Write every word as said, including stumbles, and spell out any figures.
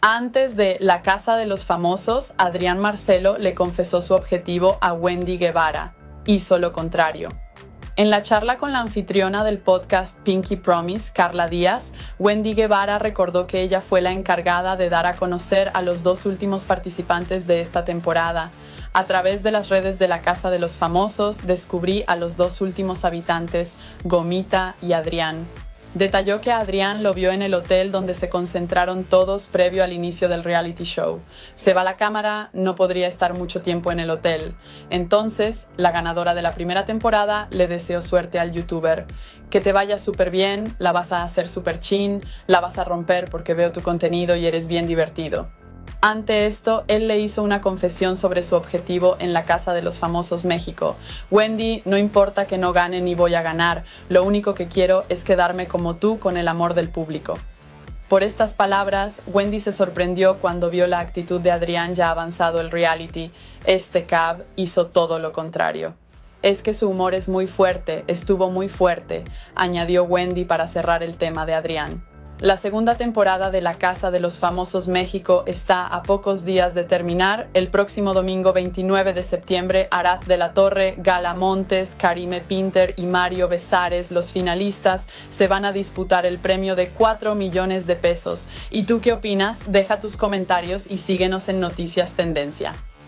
Antes de La Casa de los Famosos, Adrián Marcelo le confesó su objetivo a Wendy Guevara. Hizo lo contrario. En la charla con la anfitriona del podcast Pinky Promise, Carla Díaz, Wendy Guevara recordó que ella fue la encargada de dar a conocer a los dos últimos participantes de esta temporada. A través de las redes de La Casa de los Famosos, descubrí a los dos últimos habitantes, Gomita y Adrián. Detalló que Adrián lo vio en el hotel donde se concentraron todos previo al inicio del reality show. Se va la cámara, no podría estar mucho tiempo en el hotel. Entonces, la ganadora de la primera temporada le deseó suerte al youtuber. Que te vaya súper bien, la vas a hacer súper chin, la vas a romper porque veo tu contenido y eres bien divertido. Ante esto, él le hizo una confesión sobre su objetivo en La Casa de los Famosos México. Wendy, no importa que no gane ni voy a ganar, lo único que quiero es quedarme como tú con el amor del público. Por estas palabras, Wendy se sorprendió cuando vio la actitud de Adrián ya avanzado el reality. Este cab hizo todo lo contrario. Es que su humor es muy fuerte, estuvo muy fuerte, añadió Wendy para cerrar el tema de Adrián. La segunda temporada de La Casa de los Famosos México está a pocos días de terminar. El próximo domingo veintinueve de septiembre, Arath de la Torre, Gala Montes, Karime Pinter y Mario Besares, los finalistas, se van a disputar el premio de cuatro millones de pesos. ¿Y tú qué opinas? Deja tus comentarios y síguenos en Noticias Tendencia.